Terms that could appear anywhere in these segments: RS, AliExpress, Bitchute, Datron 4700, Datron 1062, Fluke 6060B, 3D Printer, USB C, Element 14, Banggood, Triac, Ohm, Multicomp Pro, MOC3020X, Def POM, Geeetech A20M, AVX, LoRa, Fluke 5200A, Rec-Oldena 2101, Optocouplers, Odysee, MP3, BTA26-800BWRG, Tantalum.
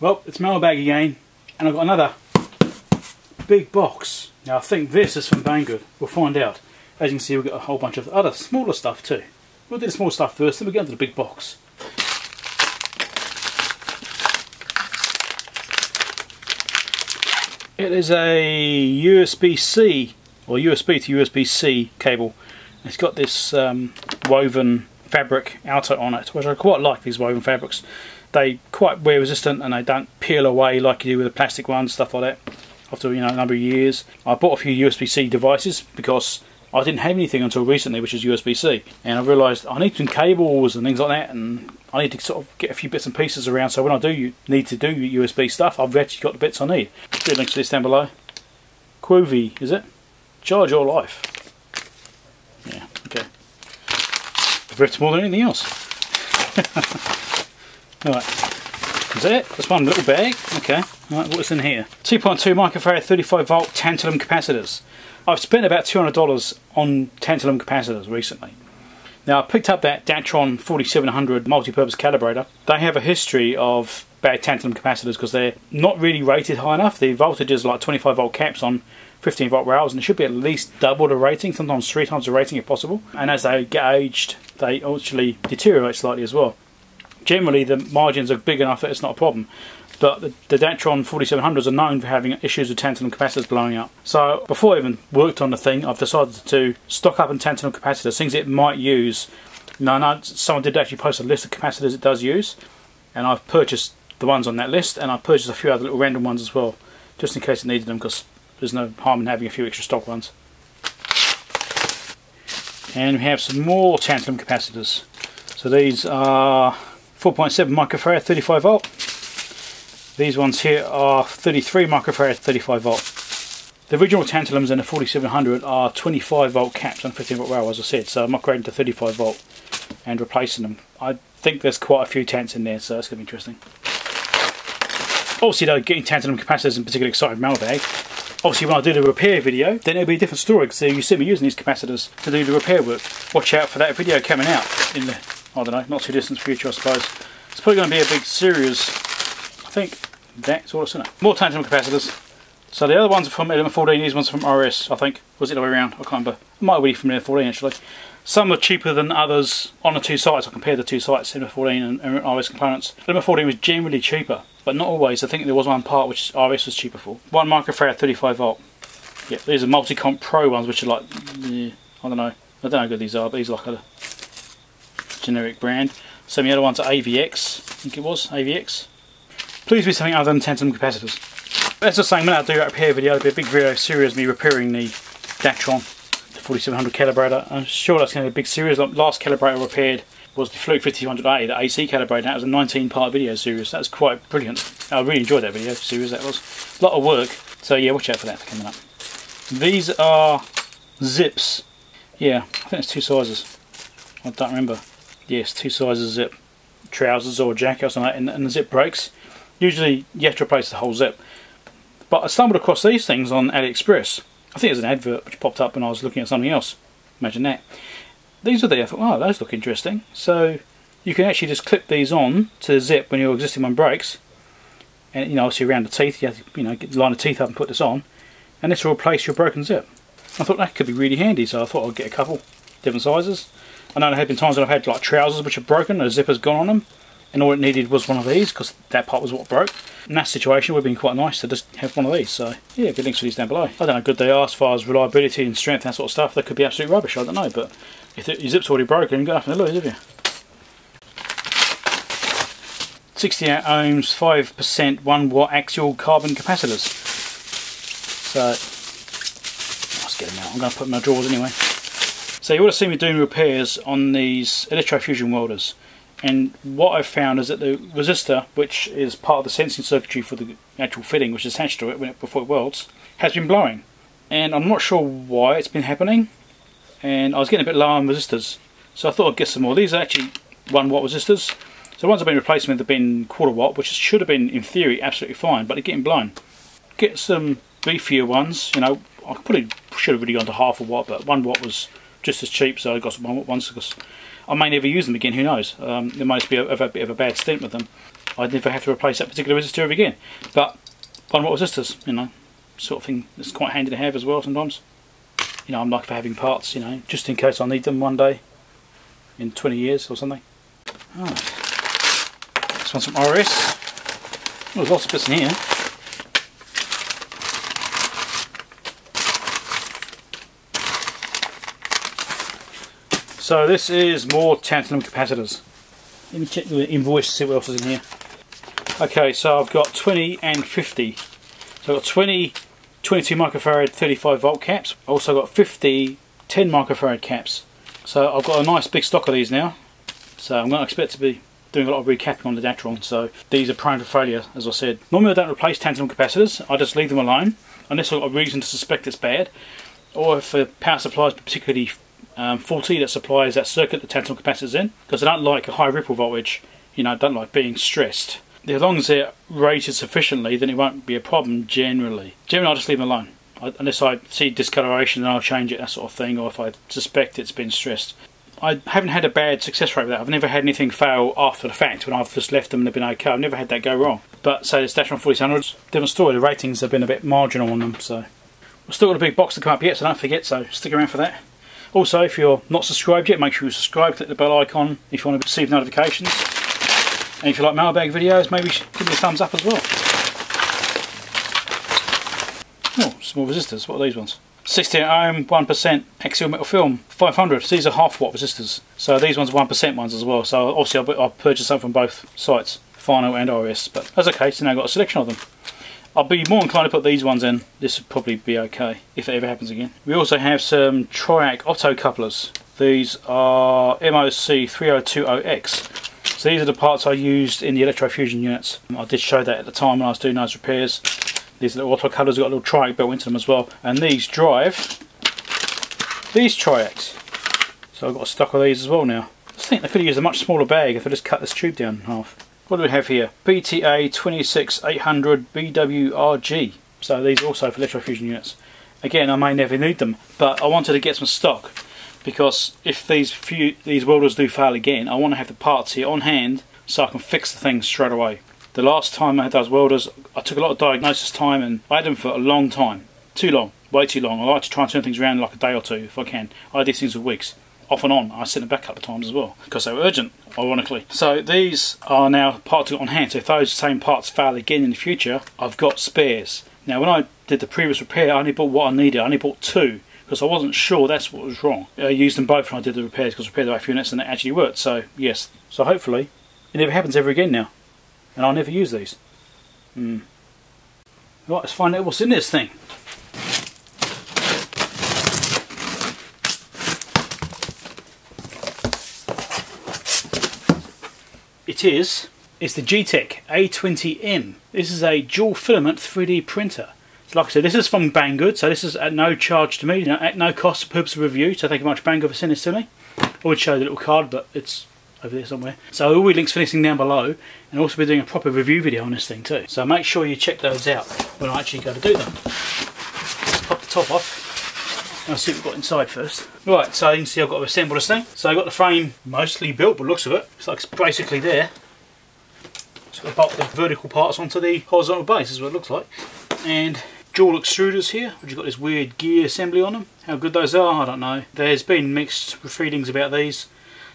Well, it's mailbag again, and I've got another big box. Now I think this is from Banggood, we'll find out. As you can see, we've got a whole bunch of other smaller stuff too. We'll do the small stuff first, then we'll get into the big box. It is a USB C, or USB to USB C cable. It's got this woven fabric outer on it, which I quite like these woven fabrics. They're quite wear resistant and they don't peel away like you do with the plastic ones, stuff like that. After, you know, a number of years, I bought a few USB C devices because I didn't have anything until recently which is USB C, and I realised I need some cables and things like that, and I need to sort of get a few bits and pieces around, so when I do need to do USB stuff, I've actually got the bits I need. Do links to this down below. Quovi, is it? Charge Your Life. Yeah, okay. I've ripped more than anything else. Alright, is that it? That's one little bag. Okay, alright, what's in here? 2.2 microfarad 35 volt tantalum capacitors. I've spent about $200 on tantalum capacitors recently. Now I picked up that Datron 4700 multi-purpose calibrator. They have a history of bad tantalum capacitors because they're not really rated high enough. The voltage is like 25 volt caps on 15 volt rails, and it should be at least double the rating, sometimes 3 times the rating if possible. And as they get aged, they actually deteriorate slightly as well. Generally the margins are big enough that it's not a problem. But the Datron 4700s are known for having issues with tantalum capacitors blowing up. So before I even worked on the thing, I've decided to stock up on tantalum capacitors, things it might use. No, someone did actually post a list of capacitors it does use, and I've purchased the ones on that list, and I've purchased a few other little random ones as well, just in case it needed them, because there's no harm in having a few extra stock ones. And we have some more tantalum capacitors. So these are 4.7 microfarad, 35 volt. These ones here are 33 microfarad, 35 volt. The original tantalums in the 4700 are 25 volt caps on 15 volt rail, as I said, so I'm upgrading to 35 volt and replacing them. I think there's quite a few tants in there, so that's going to be interesting. Obviously though, getting tantalum capacitors in particular exciting mailbag. Obviously when I do the repair video, then it'll be a different story, so you see me using these capacitors to do the repair work. Watch out for that video coming out in the, I don't know, not too distant future I suppose. It's probably going to be a big series, I think. That's all it's in it. More tantalum capacitors. So the other ones are from Element 14, these ones are from RS, I think. Was it the other way around? I can't remember. It might be from Element 14 actually. Some are cheaper than others on the two sites. I compared the two sites, Element 14 and RS components. Element 14 was generally cheaper, but not always. I think there was one part which RS was cheaper for. 1 microfarad, 35 volt. Yep, these are Multicomp Pro ones, which are like, I don't know. I don't know how good these are, but these are like a generic brand. So the other ones are AVX, I think it was, AVX. Please be something other than tantalum capacitors. That's the same when I do a repair video, it'll be a big video series of me repairing the Datron 4700 calibrator. I'm sure that's going to be a big series. The last calibrator I repaired was the Fluke 5200A, the AC calibrator. That was a 19-part video series. That's quite brilliant. I really enjoyed that video series. That was a lot of work. So yeah, watch out for that coming up. These are zips. Yeah, I think there's two sizes. I don't remember. Yes, two sizes zip. Trousers or jacket or something like that, and the zip breaks. Usually you have to replace the whole zip. But I stumbled across these things on AliExpress. I think it was an advert which popped up when I was looking at something else. Imagine that. These were there. I thought, oh, those look interesting. So you can actually just clip these on to the zip when your existing one breaks. And, you know, obviously around the teeth, you have to, you know, get the line of teeth up and put this on. And this will replace your broken zip. I thought that could be really handy, so I thought I'd get a couple different sizes. I know there have been times when I've had like trousers which are broken, the zipper's gone on them. And all it needed was one of these, because that part was what broke. In that situation, it would have been quite nice to just have one of these. So, yeah, good links for these down below. I don't know how good they are as far as reliability and strength and that sort of stuff. They could be absolute rubbish, I don't know. But if your zip's already broken, you've got nothing to lose, have you? 68 ohms, 5%, 1 watt axial carbon capacitors. So, let's get them out. I'm going to put them in my drawers anyway. So, you would have seen me doing repairs on these electrofusion welders. And what I've found is that the resistor, which is part of the sensing circuitry for the actual fitting which is attached to it, before it welds, has been blowing. And I'm not sure why it's been happening. And I was getting a bit low on resistors. So I thought I'd get some more. These are actually 1 watt resistors. So the ones I've been replacing with have been 1/4 watt, which should have been, in theory, absolutely fine, but they're getting blown. Get some beefier ones. You know, I probably should have really gone to 1/2 watt, but 1 watt was just as cheap, so I got some 1 watt ones because I may never use them again, who knows. There might be a bit of a bad stint with them. I'd never have to replace that particular resistor ever again. But 1 watt resistors, you know, sort of thing that's quite handy to have as well sometimes. You know, I'm like for having parts, you know, just in case I need them one day in 20 years or something. Oh. This one's from RS. Well, there's lots of bits in here. So this is more tantalum capacitors. Let me check the invoice to see what else is in here. Okay, so I've got 20 and 50. So I've got 20 22 microfarad 35 volt caps. I've also got 50 10 microfarad caps. So I've got a nice big stock of these now. So I'm not expected to be doing a lot of recapping on the Datron, so these are prone for failure, as I said. Normally I don't replace tantalum capacitors, I just leave them alone, unless I've got a reason to suspect it's bad, or if the power supply is particularly faulty that supplies that circuit the tantalum capacitor's in, because they don't like a high ripple voltage, you know, don't like being stressed. As long as they're rated sufficiently, then it won't be a problem generally. Generally I'll just leave them alone, unless I see discoloration then I'll change it, that sort of thing, or if I suspect it's been stressed. I haven't had a bad success rate with that. I've never had anything fail after the fact when I've just left them and they've been okay. I've never had that go wrong. But say this Datron 4700's different story, the ratings have been a bit marginal on them, so. We've still got a big box to come up yet, so don't forget, so stick around for that. Also, if you're not subscribed yet, make sure you subscribe, click the bell icon if you want to receive notifications. And if you like mailbag videos, maybe give me a thumbs up as well. Oh, small resistors, what are these ones? 16 ohm, 1% axial metal film, 500. So these are half watt resistors. So these ones are 1% ones as well. So obviously I'll purchase some from both sites, Fino and RS. But that's okay, so now I've got a selection of them. I'll be more inclined to put these ones in. This would probably be okay, if it ever happens again. We also have some Triac Otto couplers. These are MOC3020X. So these are the parts I used in the electrofusion units. I did show that at the time when I was doing those repairs. These little auto couplers have got a little triac built into them as well, and these drive these triacs. So I've got a stock of these as well now. I just think they could have used a much smaller bag if I just cut this tube down in half. What do we have here? BTA26-800BWRG. So these are also for electrofusion units. Again, I may never need them, but I wanted to get some stock because if these welders do fail again, I want to have the parts here on hand so I can fix the thing straight away. The last time I had those welders, I took a lot of diagnosis time and I had them for a long time. Too long, way too long. I like to try and turn things around in like a day or two if I can. I had these things for weeks. Off and on, I sent them back a couple of times as well because they were urgent, ironically. So these are now parts on hand, so if those same parts fail again in the future, I've got spares. Now when I did the previous repair, I only bought what I needed. I only bought 2 because I wasn't sure that's what was wrong. I used them both when I did the repairs because I repaired the AF units and that actually worked, so yes. So hopefully it never happens ever again now. And I'll never use these. Right, let's find out what's in this thing. It's the Geeetech A20M. This is a dual filament 3D printer. So like I said, this is from Banggood, so this is at no charge to me, at no cost for purpose of review, so thank you much Banggood for sending this to me. I would show the little card, but it's over there somewhere. So all the links for this thing down below, and also we're doing a proper review video on this thing too. So make sure you check those out when I actually go to do them. Let's pop the top off, and I'll see what we've got inside first. Right, so you can see I've got to assemble this thing. So I've got the frame mostly built by the looks of it. It's like it's basically there. Just got to bolt the vertical parts onto the horizontal base is what it looks like. And dual extruders here, which you've got this weird gear assembly on them. How good those are, I don't know. There's been mixed feelings about these.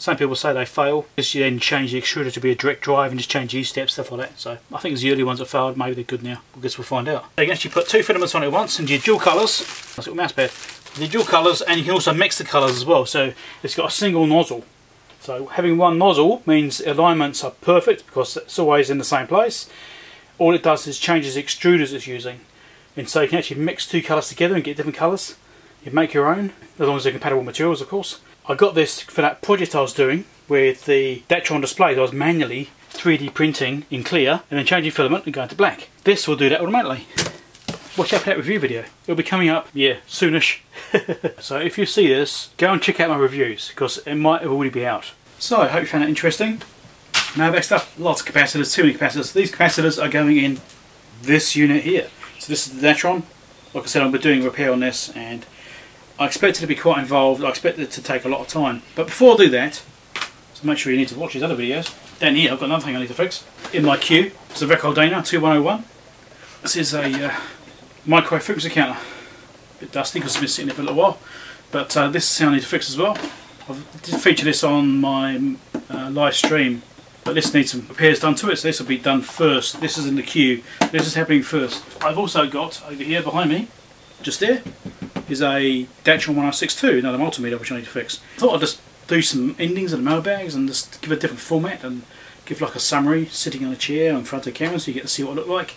Some people say they fail. Just you then change the extruder to be a direct drive and just change the E-steps, stuff like that. So I think it's the early ones that failed. Maybe they're good now. I guess we'll find out. So you can actually put 2 filaments on at once and your dual colours. Nice little mouse pad. The dual colours, and you can also mix the colours as well. So it's got a single nozzle. So having one nozzle means alignments are perfect because it's always in the same place. All it does is changes the extruders it's using. And so you can actually mix 2 colours together and get different colours. You make your own, as long as they're compatible materials, of course. I got this for that project I was doing with the Datron displays. I was manually 3D printing in clear and then changing filament and going to black. This will do that automatically. Watch out for that review video. It'll be coming up, yeah, soonish. So if you see this, go and check out my reviews because it might already be out. So I hope you found that interesting. Now that stuff, lots of capacitors, too many capacitors. These capacitors are going in this unit here. So this is the Datron. Like I said, I'll be doing a repair on this and I expect it to be quite involved, I expect it to take a lot of time. But before I do that, so make sure you need to watch these other videos. Down here I've got another thing I need to fix in my queue. It's a Rec-Oldena 2101. This is a microwave frequency counter. A bit dusty because it's been sitting there for a little while, but this is how I need to fix as well. I did feature this on my live stream, but this needs some repairs done to it, so this will be done first. This is in the queue, this is happening first. I've also got over here behind me, just there, is a Datron 1062, another multimeter which I need to fix. I thought I'd just do some endings of the mailbags and just give a different format and give like a summary sitting on a chair in front of the camera so you get to see what I look like.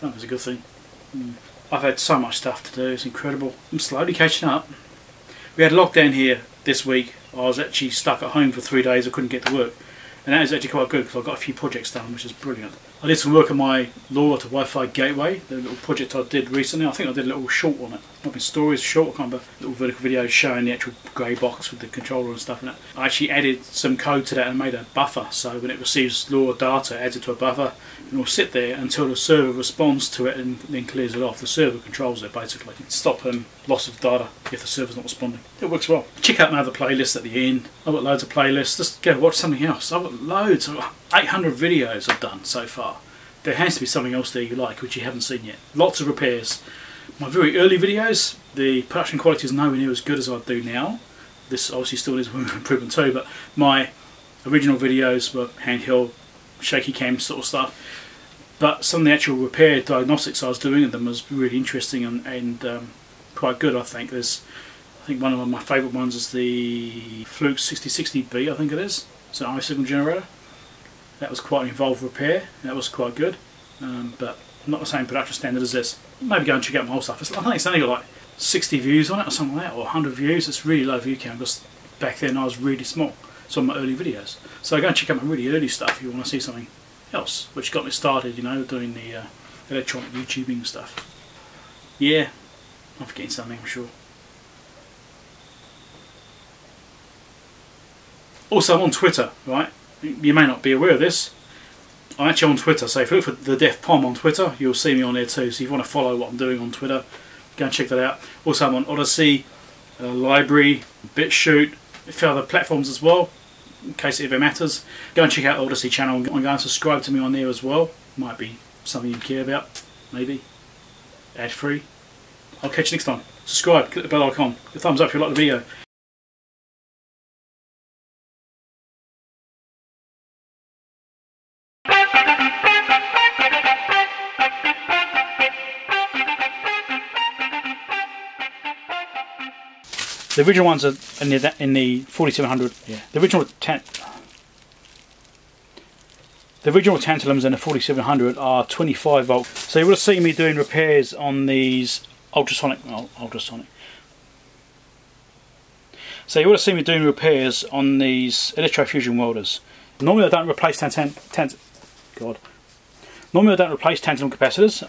That was a good thing. I've had so much stuff to do, it's incredible. I'm slowly catching up. We had a lockdown here this week. I was actually stuck at home for 3 days, I couldn't get to work. And that is actually quite good because I've got a few projects done, which is brilliant. I did some work on my LoRa to Wi-Fi gateway, the little project I did recently. I think I did a little short on it. I've been stories short, I can't remember, little vertical video showing the actual grey box with the controller and stuff in it. I actually added some code to that and made a buffer, so when it receives LoRa data, it adds it to a buffer, and it'll sit there until the server responds to it and then clears it off. The server controls it basically. Stop loss of data if the server's not responding. It works well. Check out my other playlist at the end. I've got loads of playlists. Just go watch something else. I've got loads. I've got 800 videos I've done so far. There has to be something else there you like, which you haven't seen yet. Lots of repairs. My very early videos, the production quality is nowhere near as good as I do now. This obviously still needs improvement too, but my original videos were handheld, shaky cam sort of stuff. But some of the actual repair diagnostics I was doing of them was really interesting and quite good, I think. I think one of my favourite ones is the Fluke 6060B, I think it is. It's an RS signal generator. That was quite an involved repair, that was quite good, but not the same production standard as this. Maybe go and check out my whole stuff. I think it's only got like 60 views on it or something like that, or 100 views. It's really low view count because back then I was really small, it's on my early videos. So go and check out my really early stuff if you want to see something else, which got me started, you know, doing the electronic YouTubing stuff. Yeah, I'm forgetting something, I'm sure. Also, I'm on Twitter, right? You may not be aware of this. I'm actually on Twitter, so if you look for the Def POM on Twitter, you'll see me on there too. So if you want to follow what I'm doing on Twitter, go and check that out. Also, I'm on Odysee, Library, Bitchute, a few other platforms as well, in case it ever matters. Go and check out the Odysee channel and go and subscribe to me on there as well. Might be something you care about, maybe. Ad free. I'll catch you next time. Subscribe, click the bell icon, the thumbs up if you like the video. The original ones are in the 4700. Yeah. The original Tantalums in the 4700 are 25 volt. So you would have seen me doing repairs on these ultrasonic. So you would have seen me doing repairs on these electrofusion welders. Normally I don't replace Tantalum capacitors.